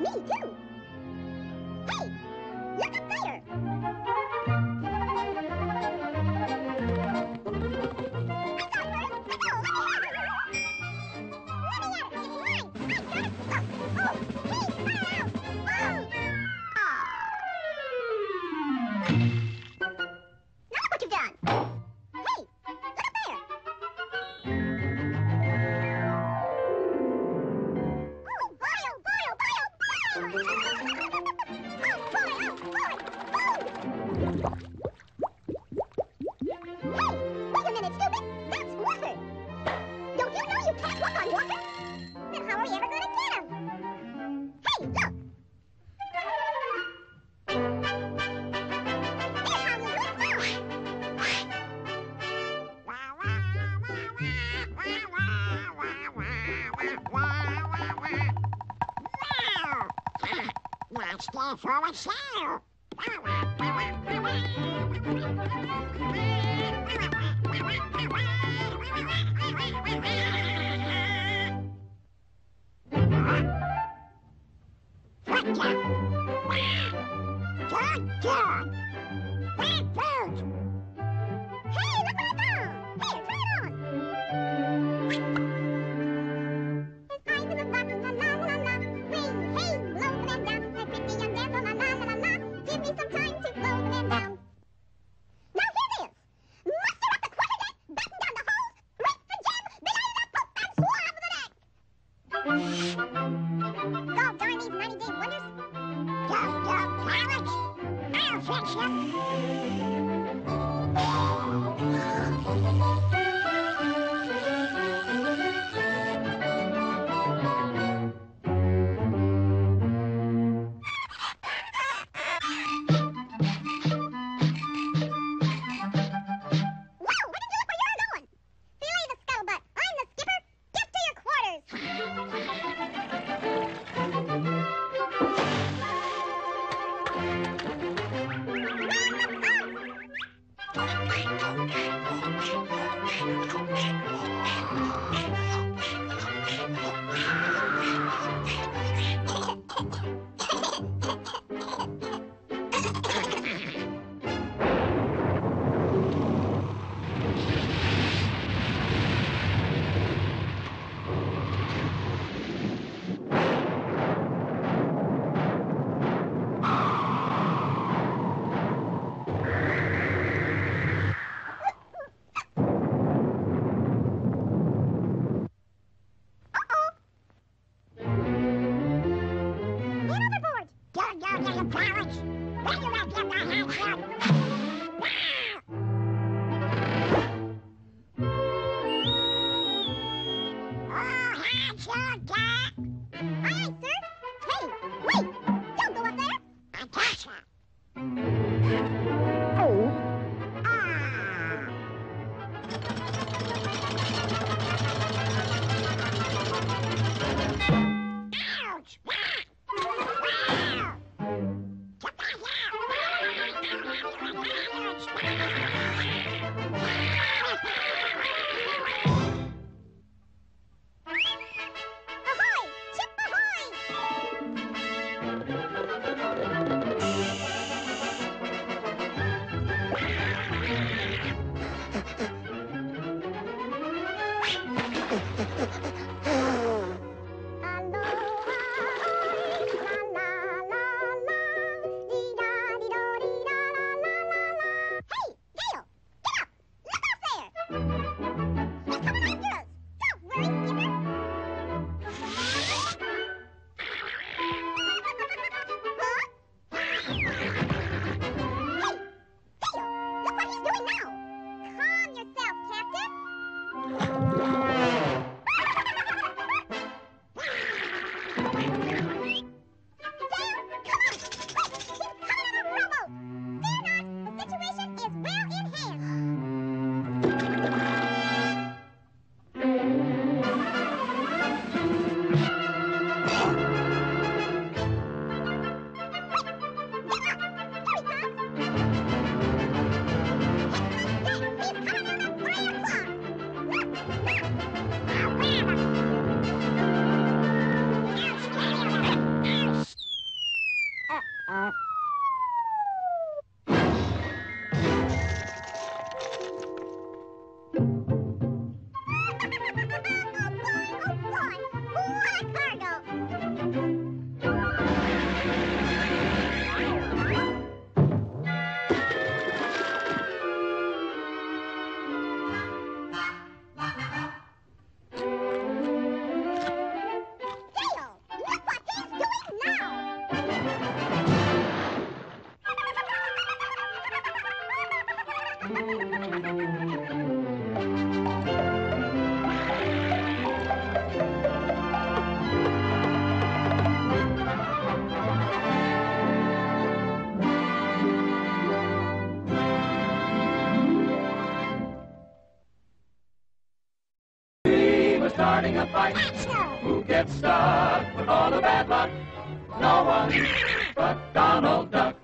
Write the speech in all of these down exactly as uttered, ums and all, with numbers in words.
Me too. Hey, look up there. I got her. Oh, let me have her. Let me have her. It's mine. I got it. Oh, oh, please. Forward slow. Duck! for starting a fight. Who gets stuck with all the bad luck? No one but Donald Duck.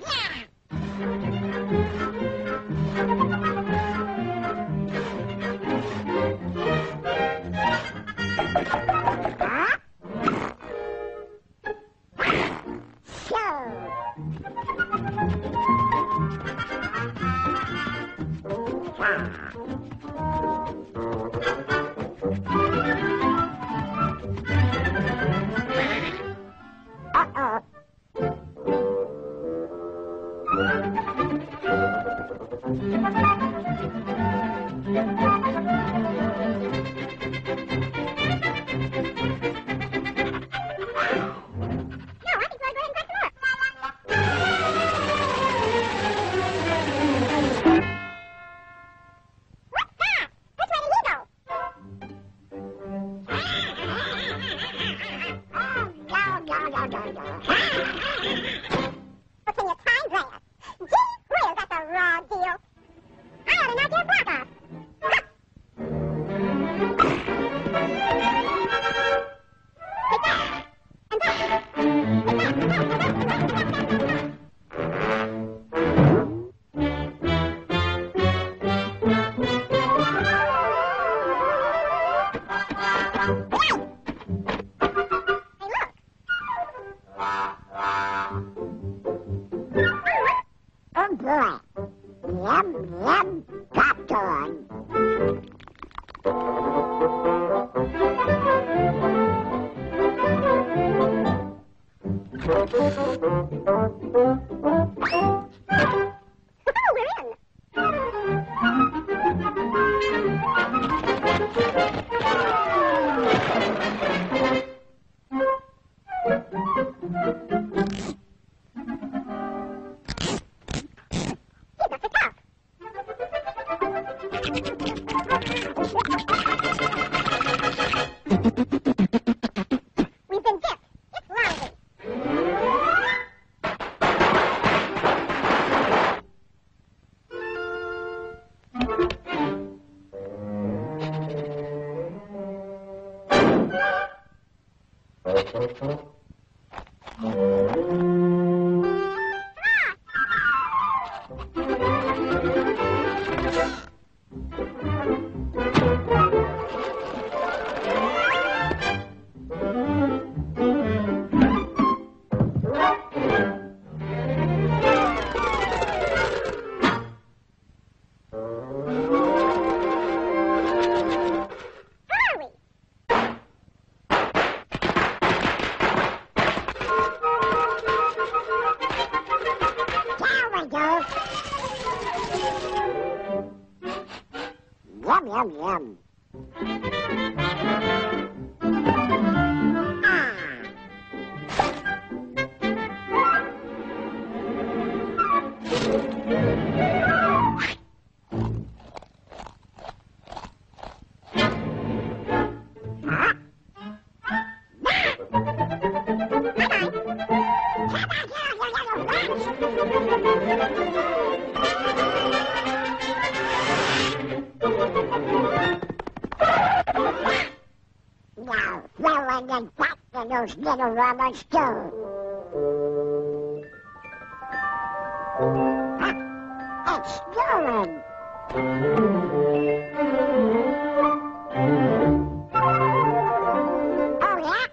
Those little robots do. Huh? It's going. Oh, yeah?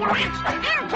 Watch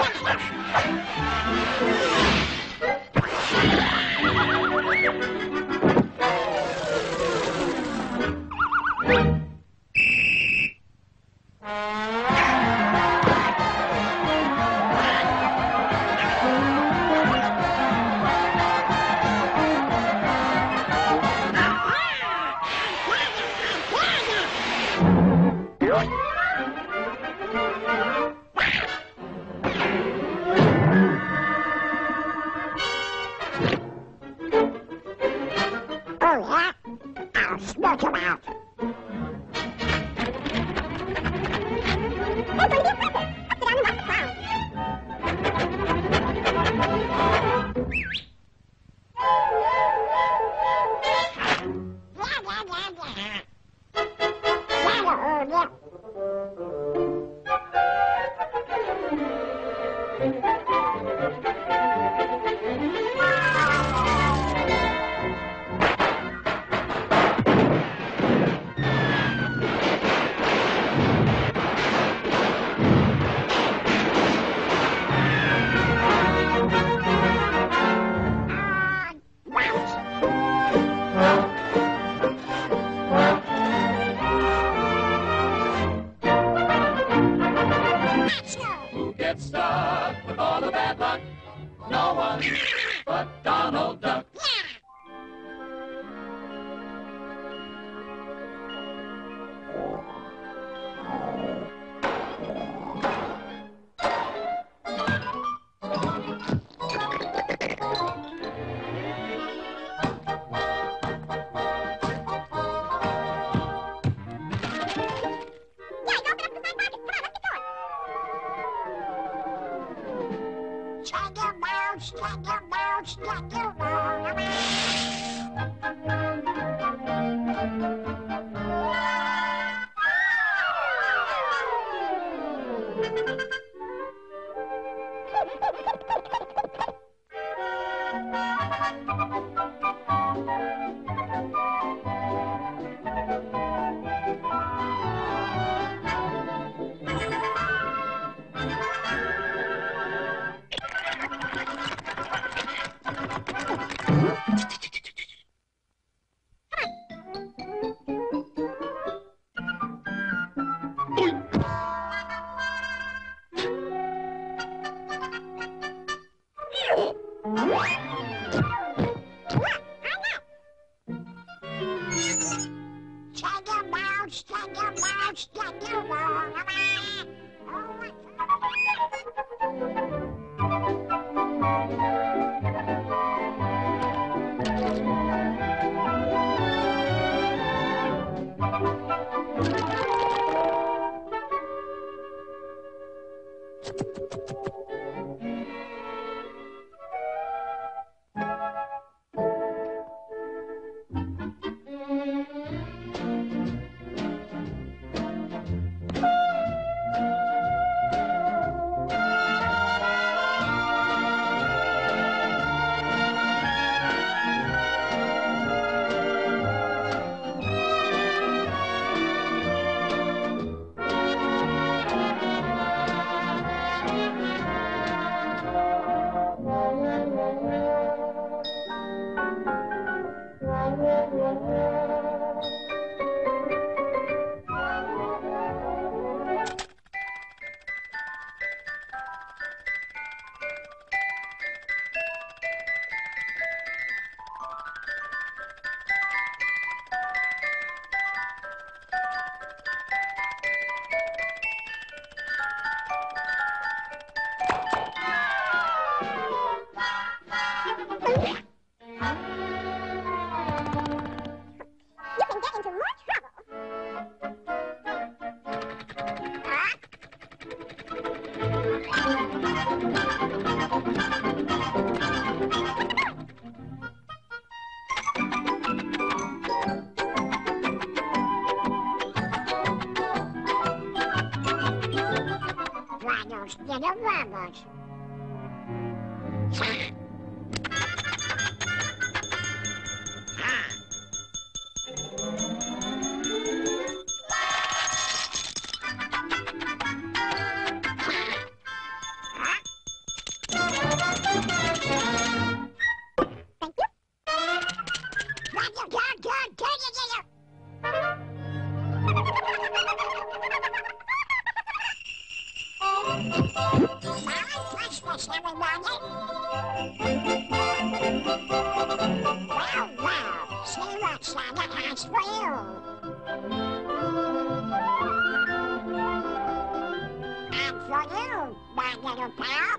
But Donald Duck. Huh? gosh, everyone. Wow, wow. See what Santa has for you. And for you, my little pal.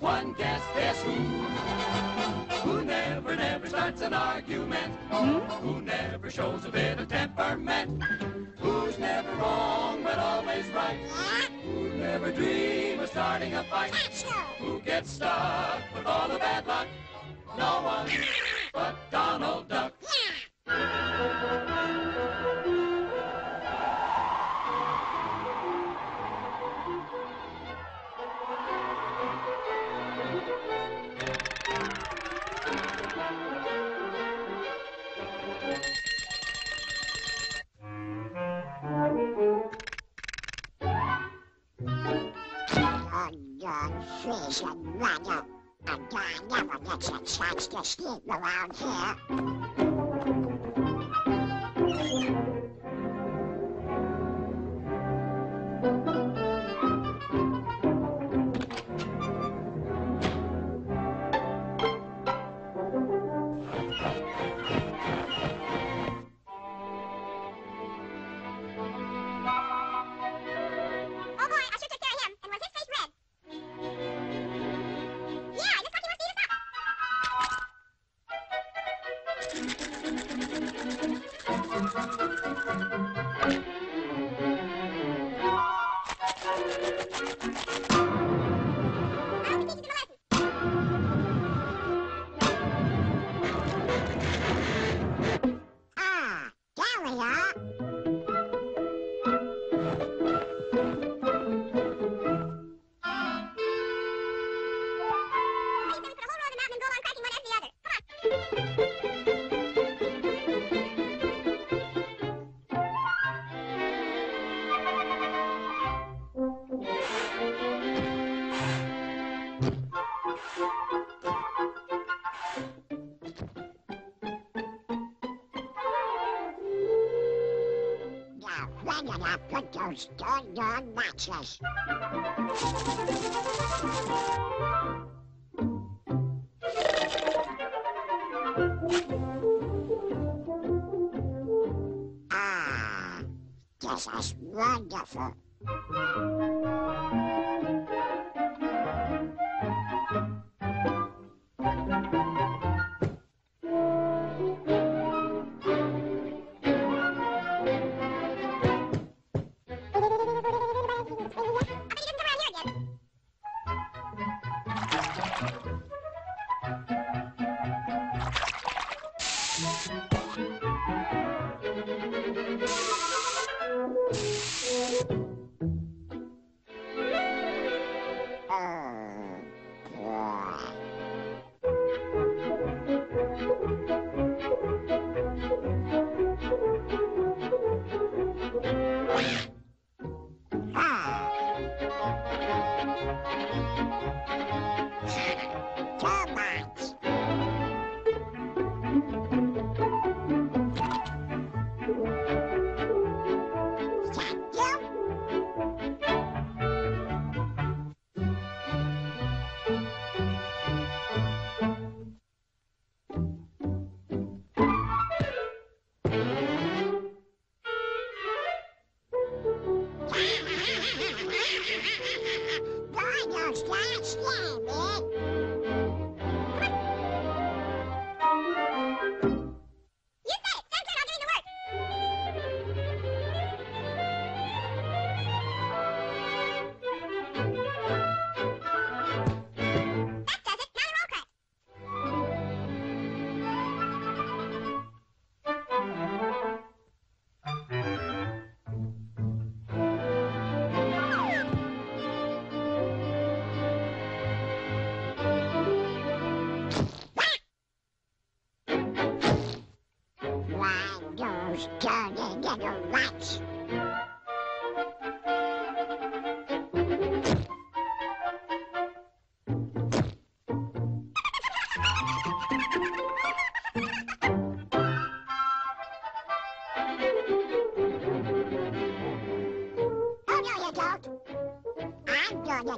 One guess, guess who? Who never, never starts an argument? Hmm? Who never shows a bit of temperament? Who's never wrong but always right? Huh? Who never dreams of starting a fight? Who gets stuck with all the bad luck? No one but Donald Duck. Fish and water. A guy never gets a chance to sleep around here. planet I put those darn matches. Ah, this is wonderful.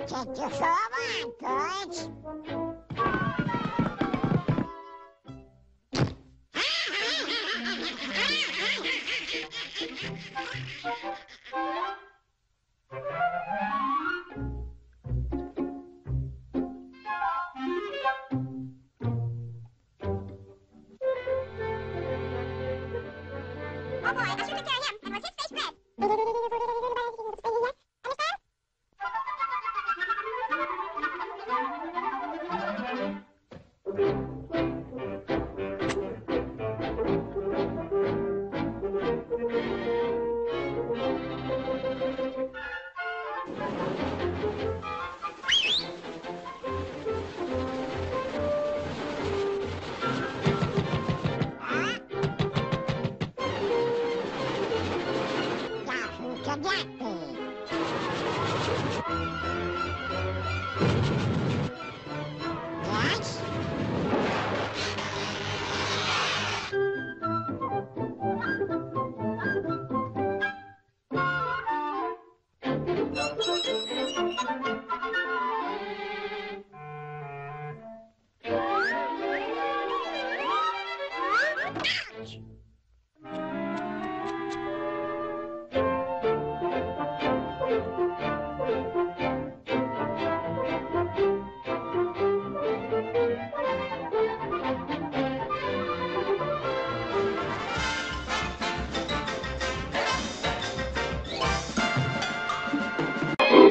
Take you for a ride, boys. Oh boy, I should have carried him. I was his face red.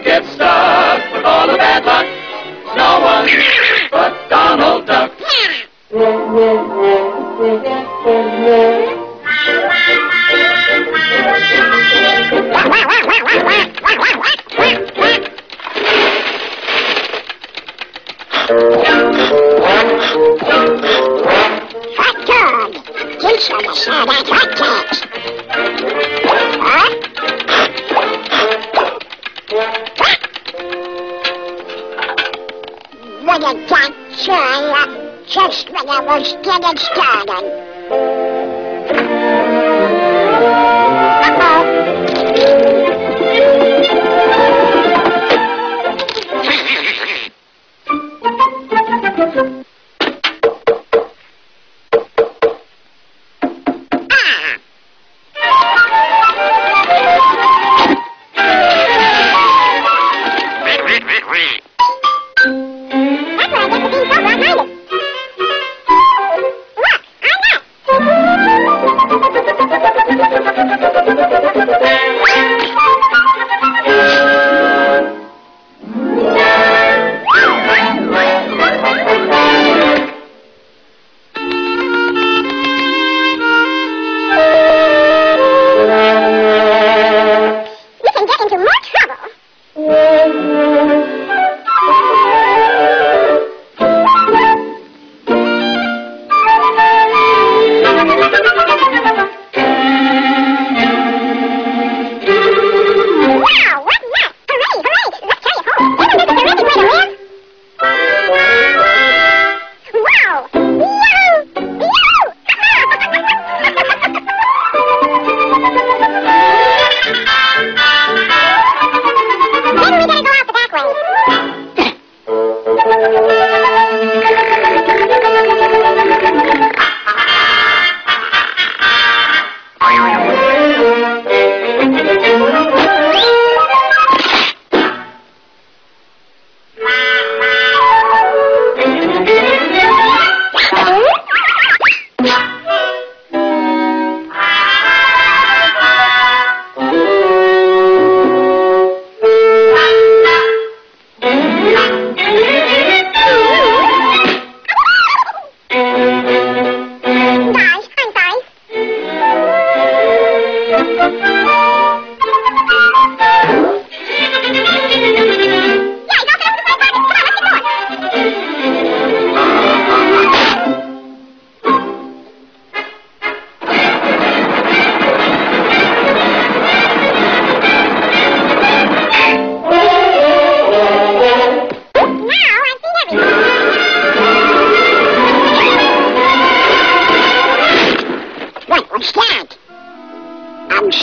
Get stuck with all the bad luck. No one but Donald Duck. Hot dog. You should have saw that hot dogs. Huh? What a duck joy, just when I was getting started. Uh-oh.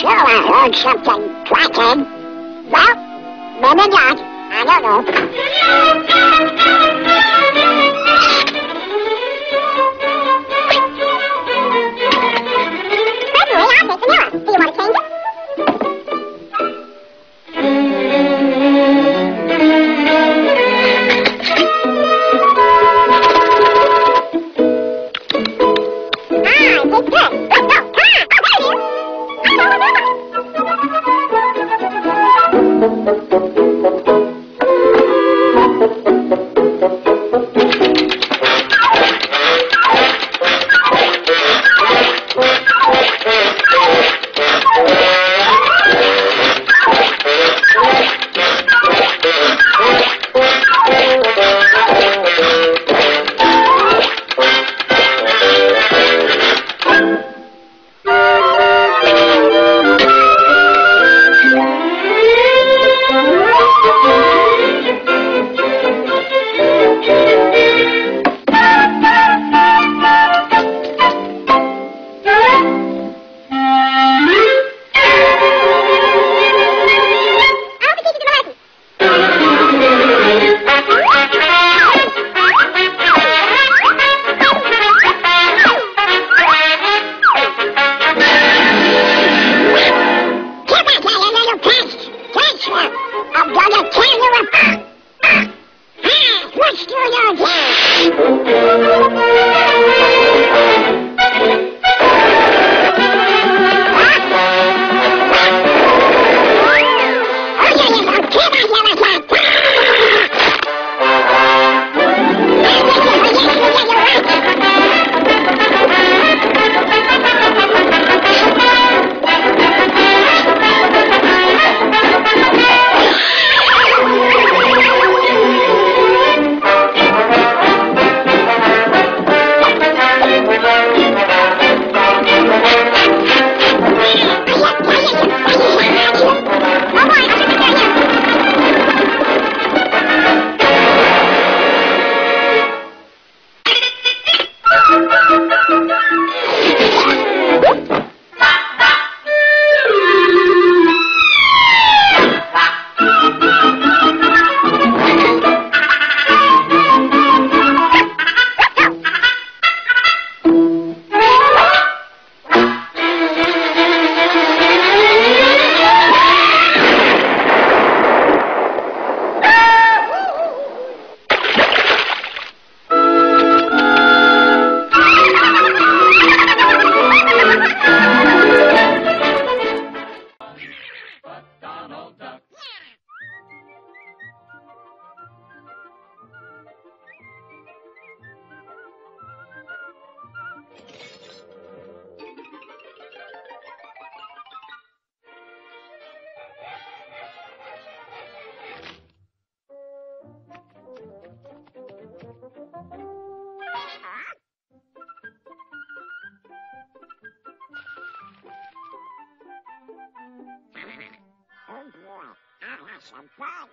sure I heard something quacking. Well, maybe not. I don't know. Gregory, I'll take vanilla. Do you want to change it? Some fun.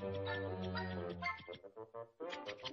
That's funny.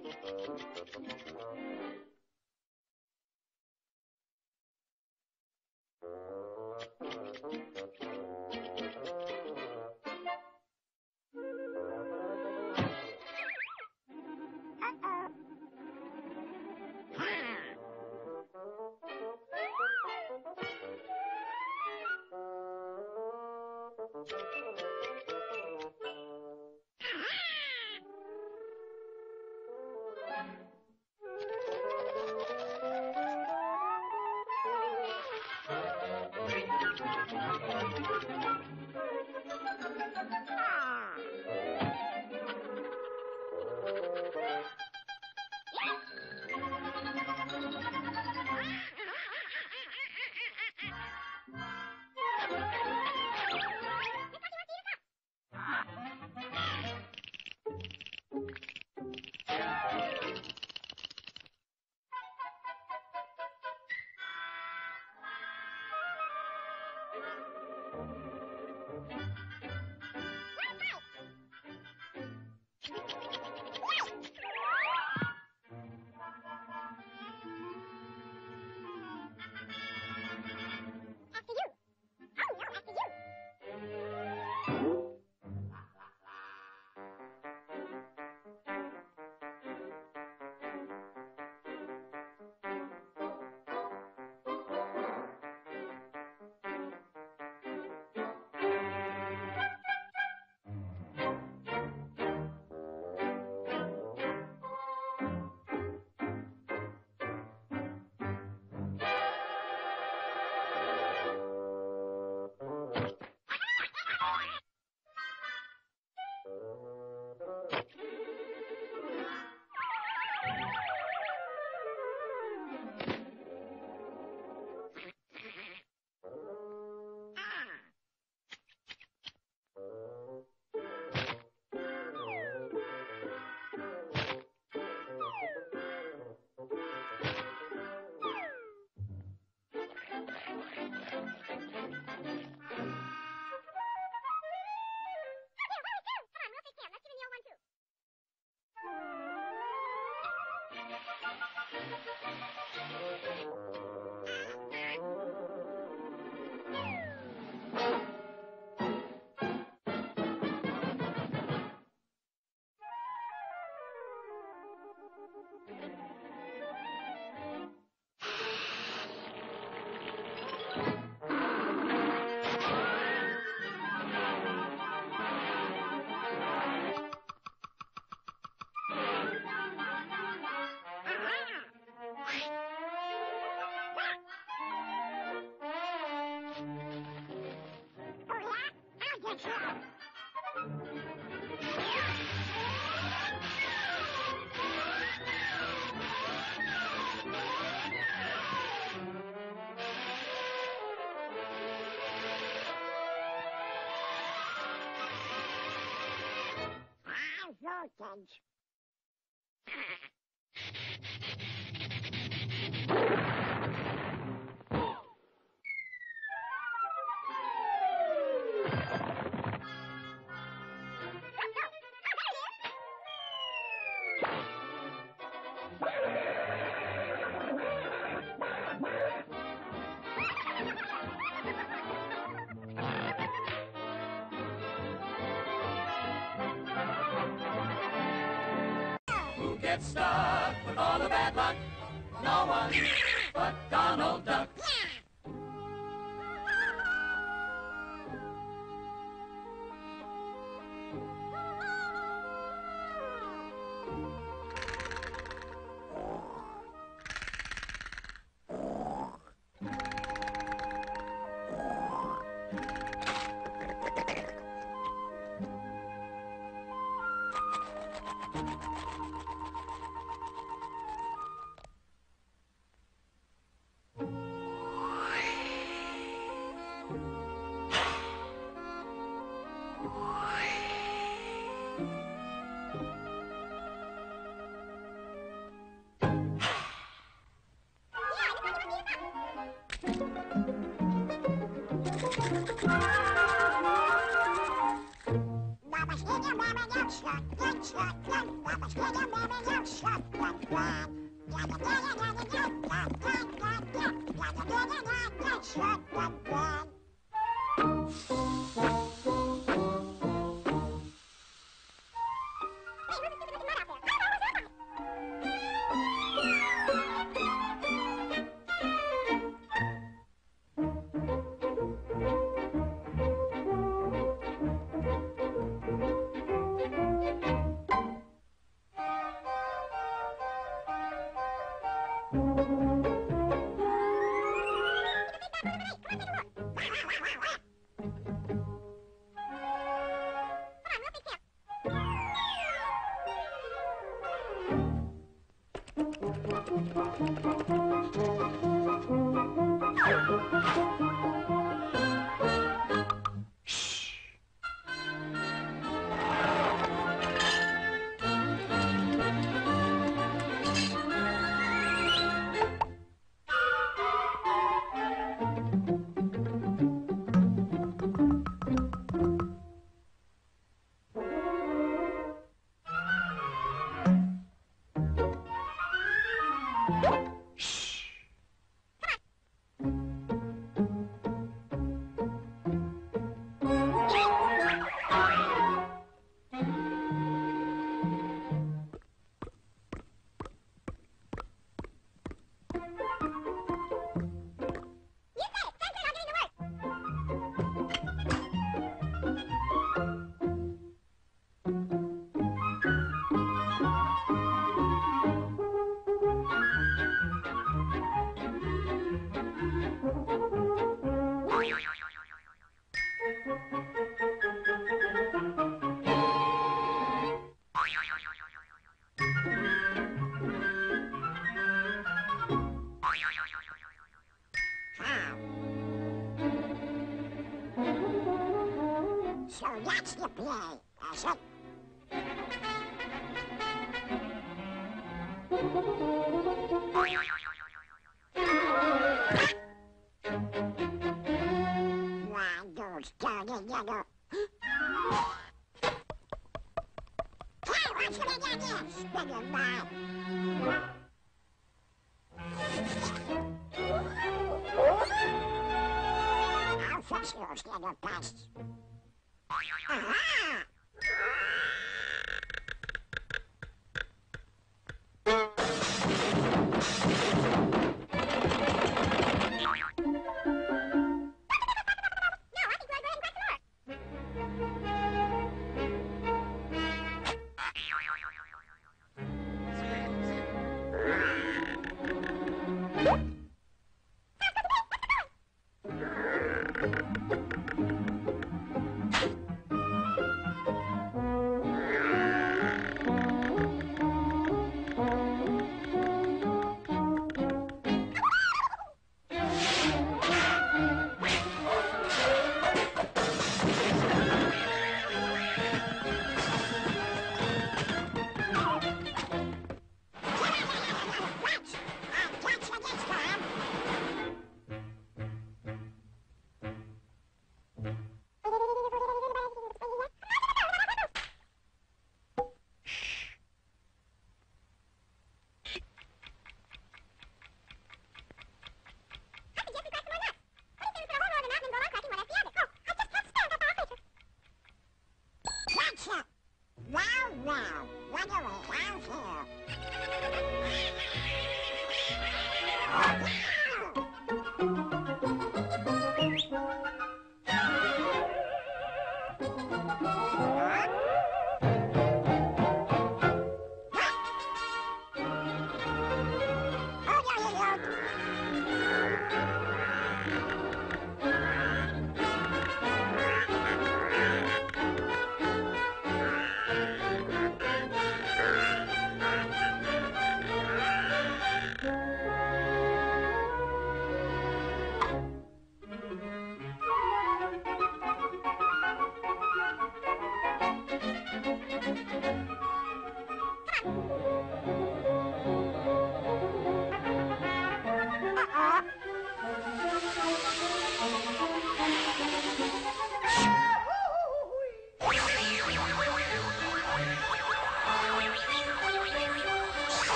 Lunch. Stuck with all the bad luck, no one but Donald Duck. Baba, baba, baba. So that's the play, that's it. Why, those dirty little... Hey, what's the big idea? Spinning by. I'll fix those little pests. Aha! Woo!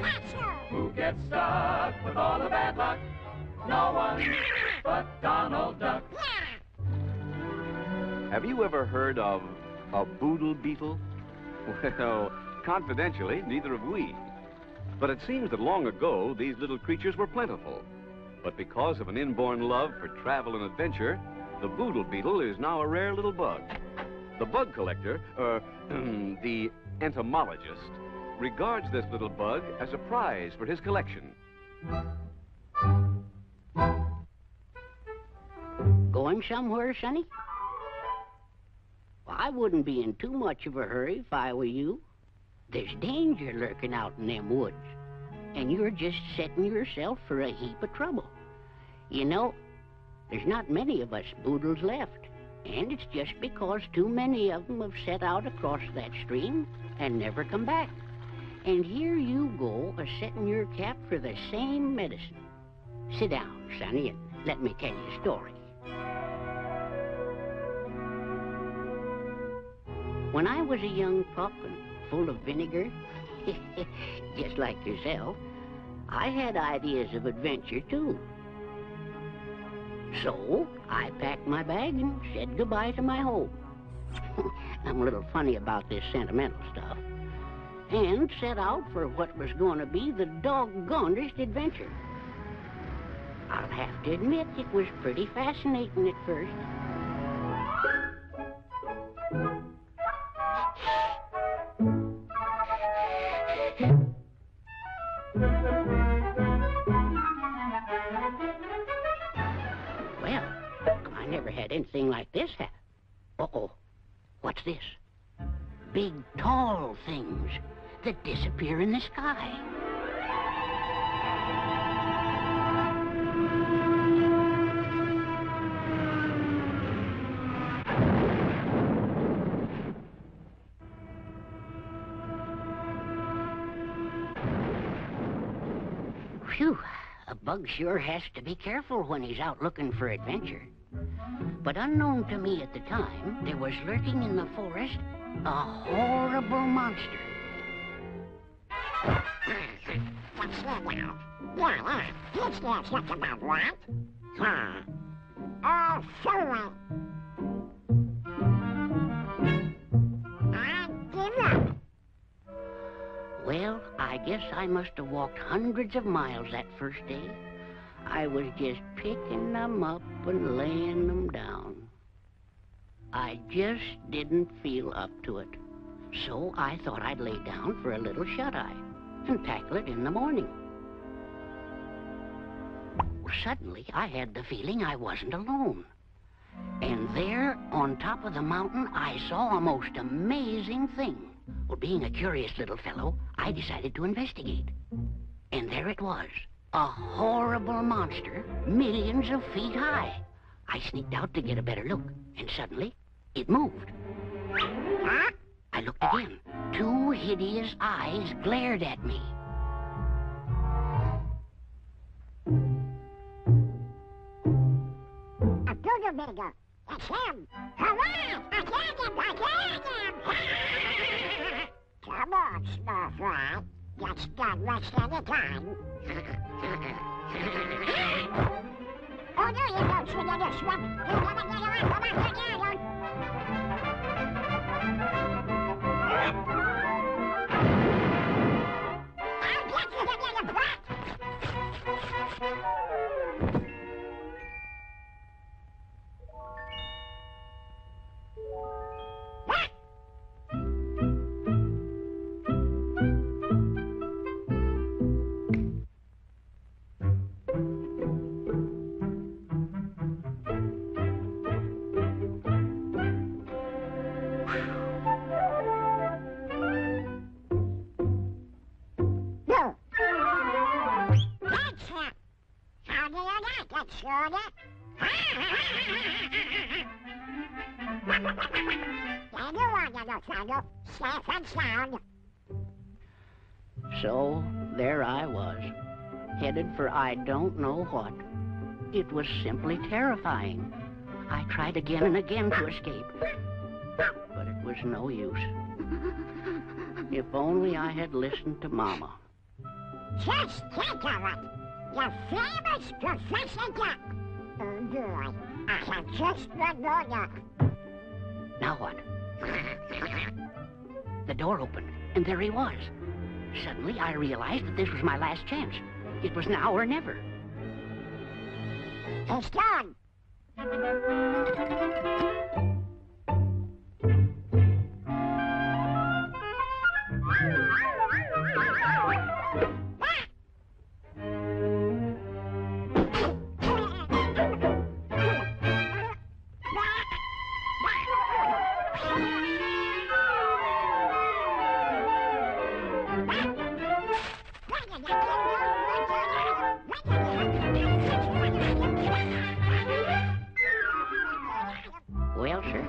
right. Who gets stuck with all the bad luck? No one but Donald Duck. Have you ever heard of a boodle beetle? Well, confidentially, neither have we. But it seems that long ago, these little creatures were plentiful. But because of an inborn love for travel and adventure, the boodle beetle is now a rare little bug. The bug collector, or the entomologist, regards this little bug as a prize for his collection. Going somewhere, Sonny? Well, I wouldn't be in too much of a hurry if I were you. There's danger lurking out in them woods, and you're just setting yourself for a heap of trouble. You know, there's not many of us boodles left, and it's just because too many of them have set out across that stream and never come back. And here you go, a-setting your cap for the same medicine. Sit down, Sonny, and let me tell you a story. When I was a young pup and full of vinegar, just like yourself, I had ideas of adventure, too. So I packed my bag and said goodbye to my home. I'm a little funny about this sentimental stuff. And set out for what was going to be the doggonest adventure. I'll have to admit it was pretty fascinating at first. Anything like this happen. Uh-oh, what's this? Big, tall things that disappear in the sky. Phew, a bug sure has to be careful when he's out looking for adventure. But unknown to me at the time, there was lurking in the forest a horrible monster. What's that now? Well, uh, it's not something about what? Huh. Oh, sure. I give up. Well, I guess I must have walked hundreds of miles that first day. I was just picking them up and laying them down. I just didn't feel up to it. So I thought I'd lay down for a little shut-eye and tackle it in the morning. Well, suddenly, I had the feeling I wasn't alone. And there, on top of the mountain, I saw a most amazing thing. Well, being a curious little fellow, I decided to investigate. And there it was. A horrible monster, millions of feet high. I sneaked out to get a better look, and suddenly, it moved. Huh? I looked again. Two hideous eyes glared at me. A doodle-bigger. It's him. Hurrah! I got him! I got him! Come on, Snowflake. Let's not rush any time. Oh, no, you don't swing on this one. You gotta get away from us again. I'll get you to get a brat. What? Sure that. So there I was, headed for I don't know what. It was simply terrifying. I tried again and again to escape, but it was no use. If only I had listened to Mama. Just think of it. Your famous Professor Duck. Oh boy, I have just one more knock. Now what? The door opened, and there he was. Suddenly, I realized that this was my last chance. It was now or never. He's gone. Well, sir,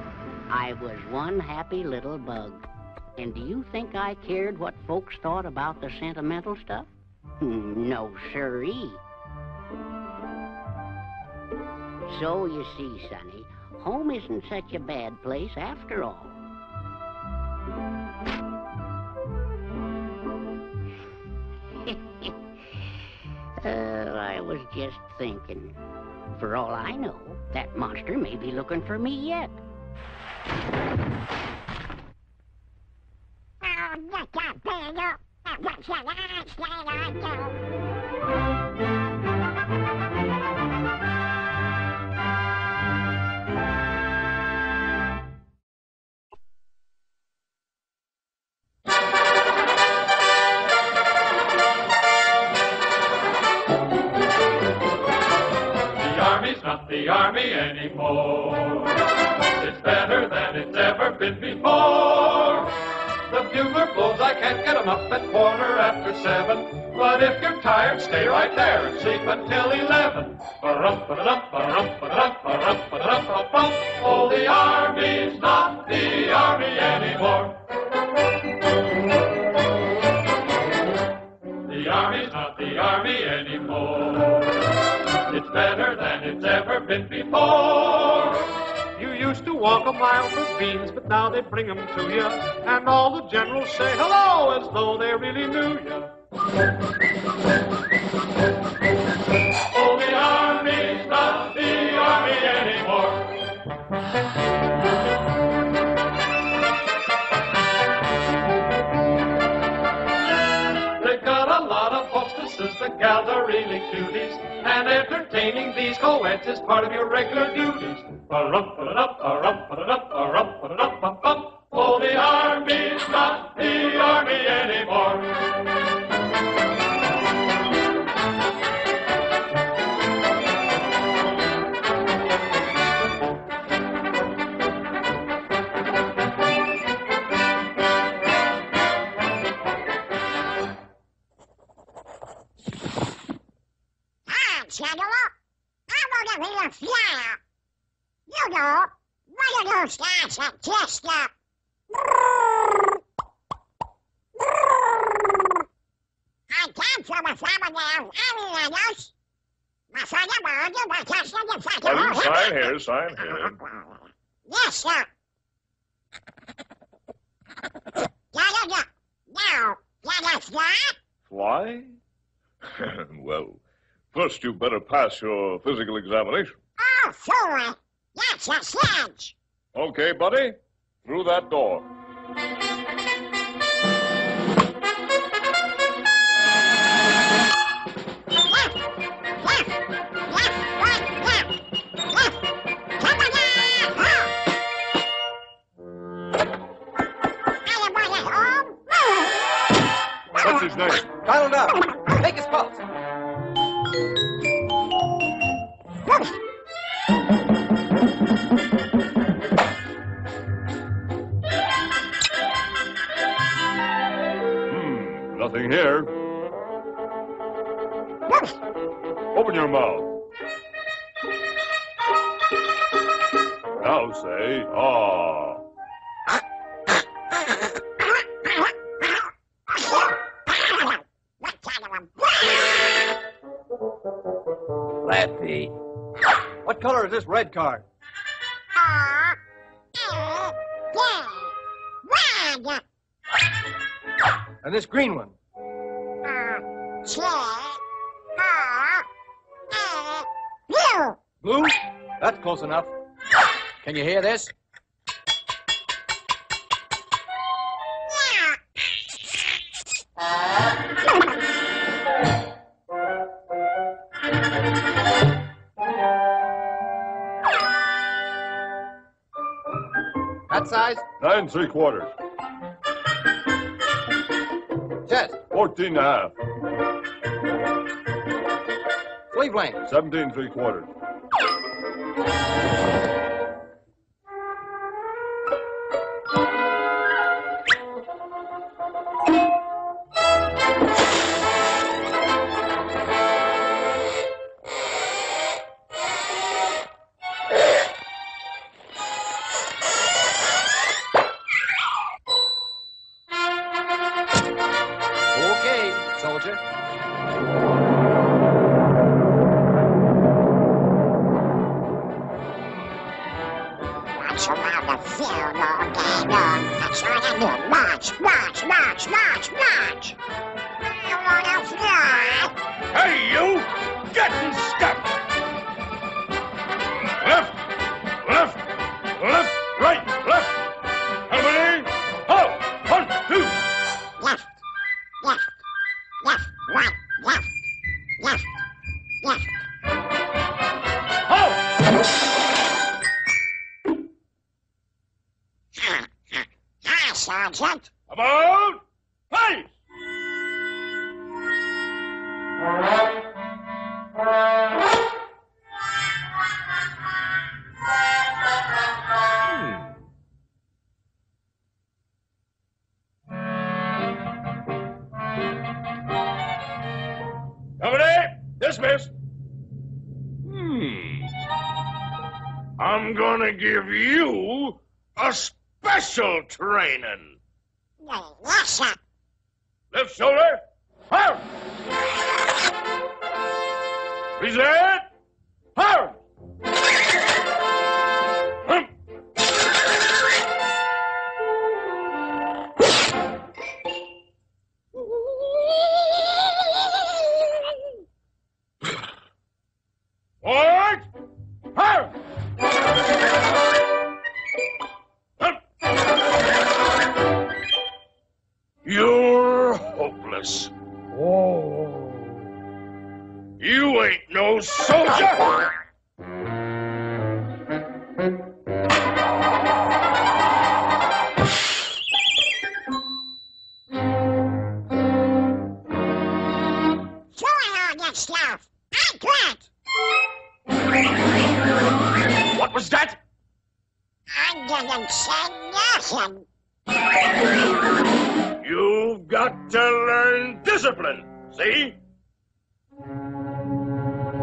I was one happy little bug. And do you think I cared what folks thought about the sentimental stuff? No, sirree. So you see, Sonny, home isn't such a bad place after all. uh, I was just thinking. For all I know, that monster may be looking for me yet. What should I say I do? The army's not the army anymore. It's better than it's ever been before. The bugler blows, I can't get him up at quarter after seven. But if you're tired, stay right there and sleep until eleven. Oh, the army's not the army anymore. The army's not the army anymore. It's better than it's ever been before. You used to walk a mile for beans, but now they bring 'em to you. And all the generals say hello as though they really knew you. Oh, the army's not the army anymore. They've got a lot of hostesses, the gals are really cuties. And entertaining these co-eds is part of your regular duties. Oh, the army's not the army anymore. Ah, Chandler, I'm gonna be a flyer. You know, one of those guys that just, uh... I came from a family of aliens. My father warned you by testing the fucking well, hole. Sign here, sign here. Yes, sir. Now, can I fly? Fly? Well, first you better pass your physical examination. Oh, fool. That's a sledge. Okay, buddy. Through that door. Left, left, left, right, left, left. Come on down. Oh. What's his name? Donald Duck. Take his pulse. Hmm, nothing here. Whoops. Open your mouth. Now say, ah. Lappy. What color is this red card? Ah, uh, uh, red. And this green one? Uh, Blue. Blue? That's close enough. Can you hear this? That size? Nine and three quarters. Chest? Fourteen and a half. Sleeve length? Seventeen and three quarters. March, march, march, march, march! I wanna fly! Hey, you! Getting stuck! Left, left, left, right, left! Everybody, ho! One, two! Left, left, left, right, left, left, left. Ho! Sergeant. About place. Hmm. Company, dismiss. Hmm. I'm gonna give you a special training. Well, yes, sir. Left shoulder. Hard. Present. Hard. Hump. Forward. Hard. You're hopeless. Whoa. You ain't no soldier. What was that? I didn't say nothing. You've got to learn discipline, see?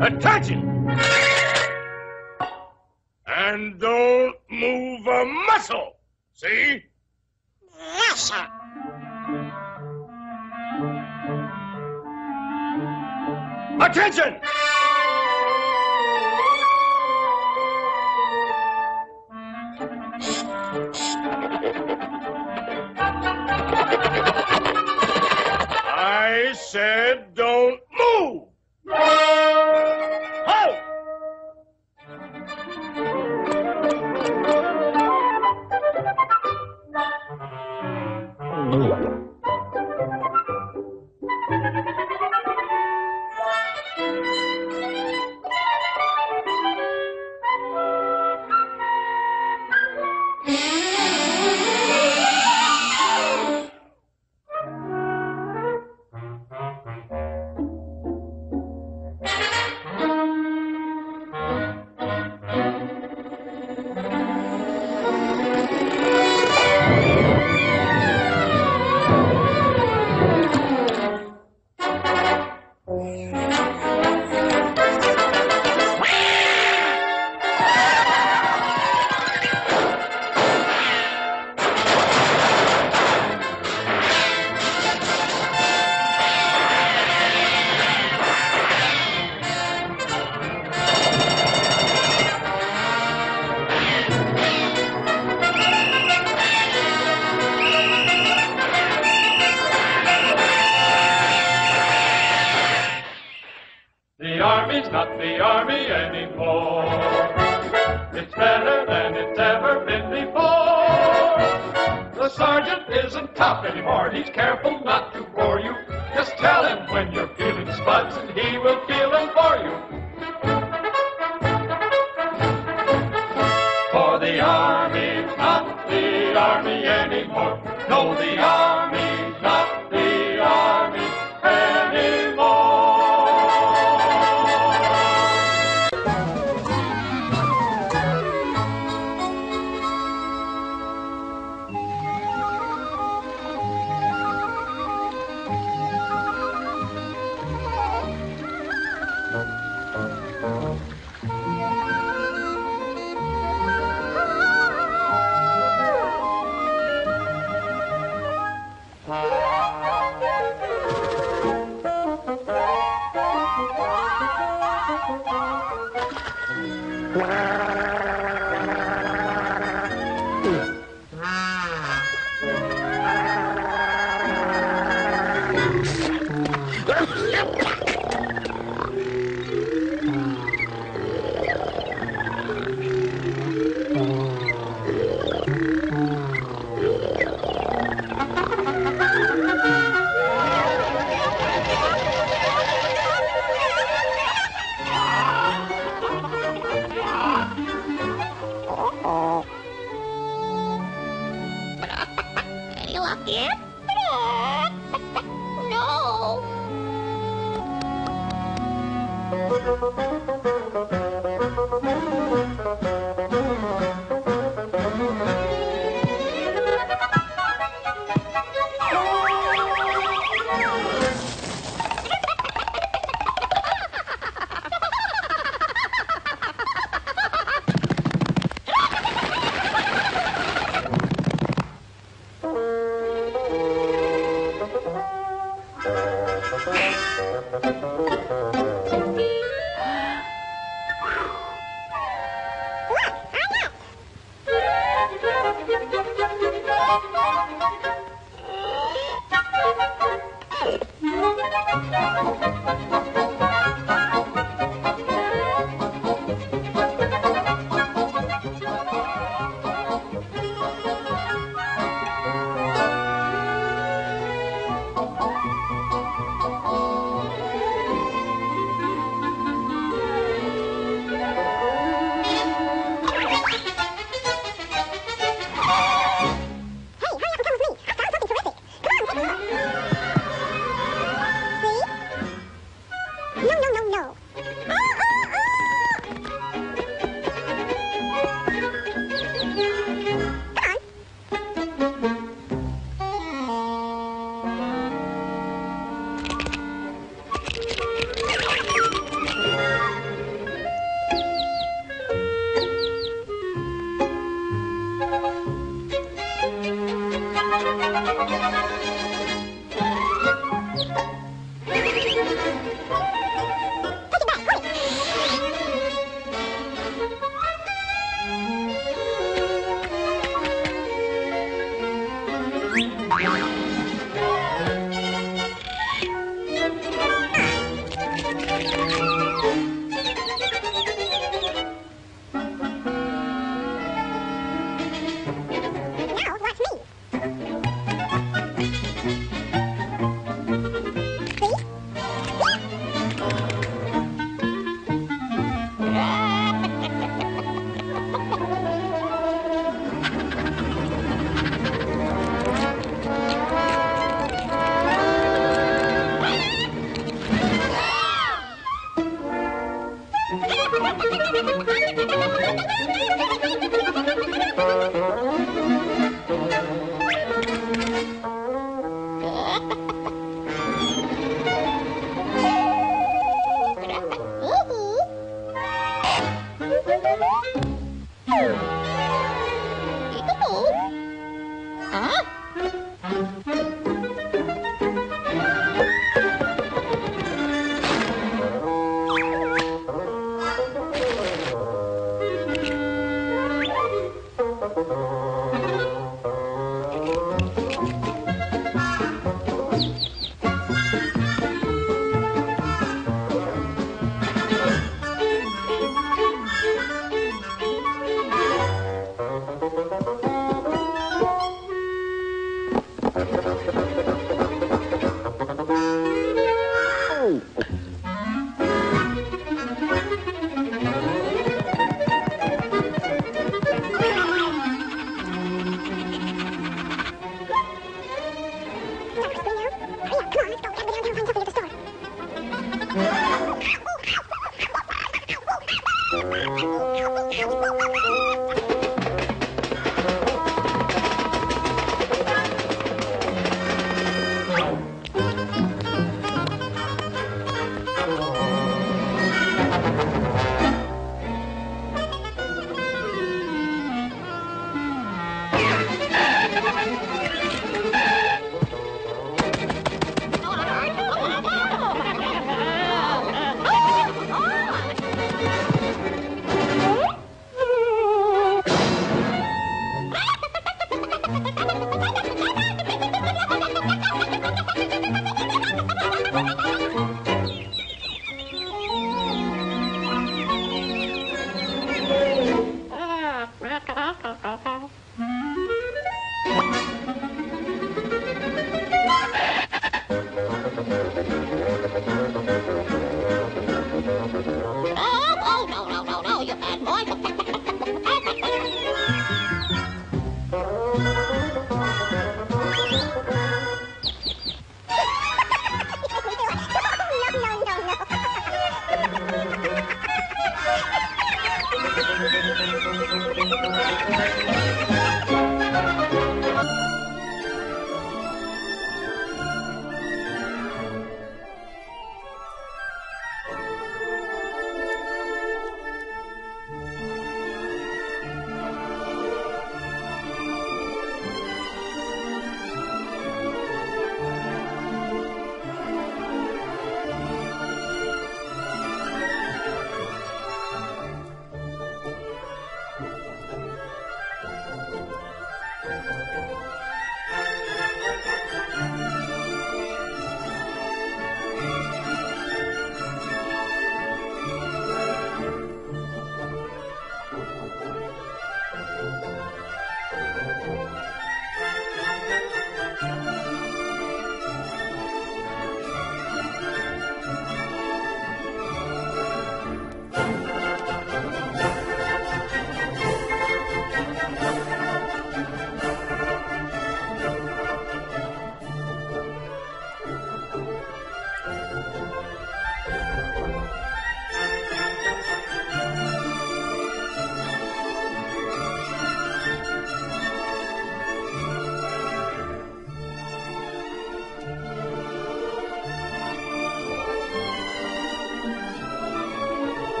Attention! And don't move a muscle, see? Yes, sir. Attention! I said don't move! Hold! It's better than it's ever been before. The sergeant isn't tough anymore. He's careful not to bore you. Just tell him when you're feeling spuds, and he will feel them for you. For the Army's not the Army anymore. No, the Army's not the Army